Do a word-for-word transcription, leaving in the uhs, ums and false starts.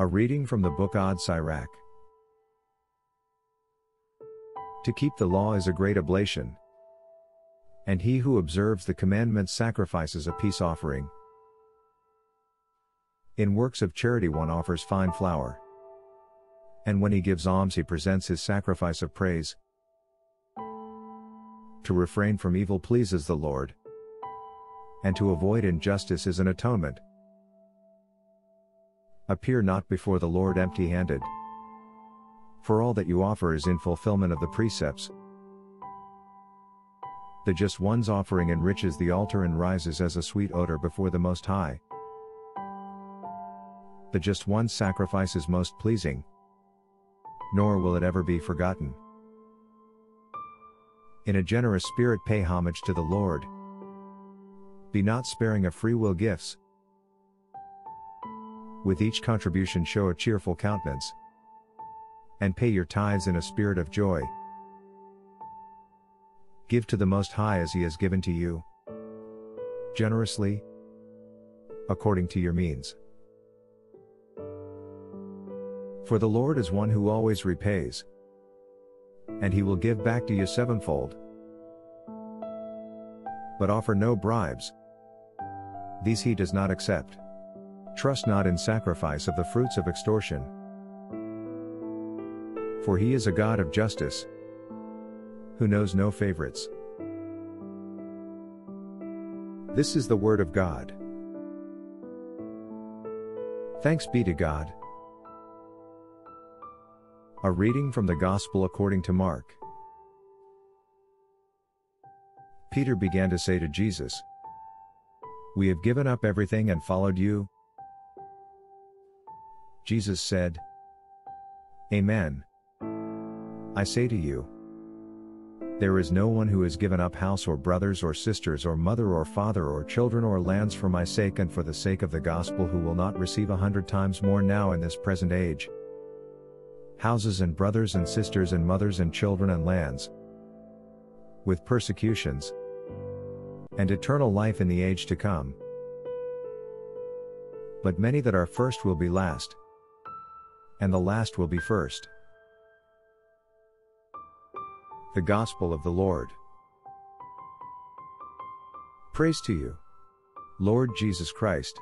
A reading from the book of Sirach. To keep the law is a great oblation, and he who observes the commandments sacrifices a peace offering. In works of charity one offers fine flour, and when he gives alms he presents his sacrifice of praise. To refrain from evil pleases the Lord, and to avoid injustice is an atonement. Appear not before the Lord empty-handed, for all that you offer is in fulfillment of the precepts. The just one's offering enriches the altar and rises as a sweet odor before the Most High. The just one's sacrifice is most pleasing, nor will it ever be forgotten. In a generous spirit pay homage to the Lord. Be not sparing of freewill gifts. With each contribution show a cheerful countenance, and pay your tithes in a spirit of joy. Give to the Most High as He has given to you, generously, according to your means. For the Lord is one who always repays, and He will give back to you sevenfold. But offer no bribes, these He does not accept. Trust not in sacrifice of the fruits of extortion, for He is a God of justice, who knows no favorites. This is the word of God. Thanks be to God. A reading from the Gospel according to Mark. Peter began to say to Jesus, "We have given up everything and followed you." Jesus said, "Amen. I say to you, there is no one who has given up house or brothers or sisters or mother or father or children or lands for my sake and for the sake of the gospel who will not receive a hundred times more now in this present age, houses and brothers and sisters and mothers and children and lands, with persecutions, and eternal life in the age to come. But many that are first will be last, and the last will be first." The Gospel of the Lord. Praise to you, Lord Jesus Christ.